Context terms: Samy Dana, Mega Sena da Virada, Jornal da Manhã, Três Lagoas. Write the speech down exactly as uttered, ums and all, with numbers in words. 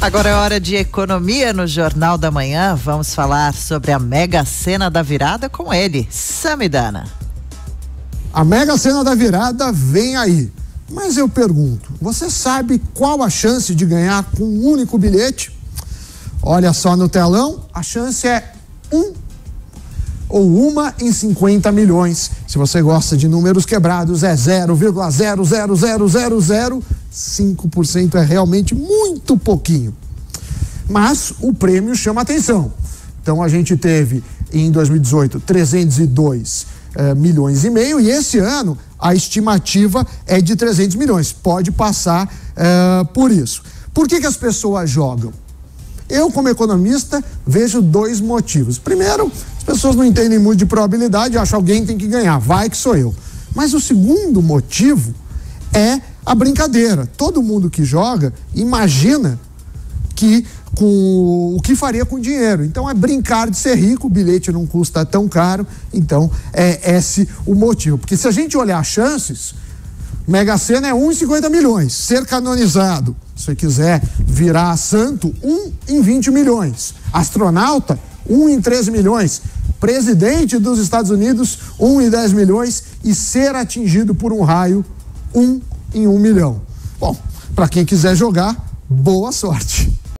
Agora é hora de economia no Jornal da Manhã. Vamos falar sobre a Mega Sena da Virada com ele, Samy Dana. A Mega Sena da Virada vem aí. Mas eu pergunto, você sabe qual a chance de ganhar com um único bilhete? Olha só no telão, a chance é um ou uma em cinquenta milhões. Se você gosta de números quebrados, é zero vírgula zero zero zero zero zero cinco por cento, é realmente muito pouquinho. Mas o prêmio chama atenção. Então a gente teve em dois mil e dezoito trezentos e dois eh, milhões e meio, e esse ano a estimativa é de trezentos milhões. Pode passar eh, por isso. Por que que as pessoas jogam? Eu, como economista, vejo dois motivos. Primeiro, as pessoas não entendem muito de probabilidade, acham que alguém tem que ganhar, vai que sou eu. Mas o segundo motivo é a brincadeira. Todo mundo que joga imagina que com o que faria com o dinheiro. Então é brincar de ser rico, o bilhete não custa tão caro, então é esse o motivo. Porque se a gente olhar chances, Mega Sena é um em cinquenta milhões, ser canonizado, se quiser virar santo, um em vinte milhões, astronauta, um em treze milhões, presidente dos Estados Unidos, um em dez milhões, e ser atingido por um raio, um em um milhão. Bom, para quem quiser jogar, boa sorte.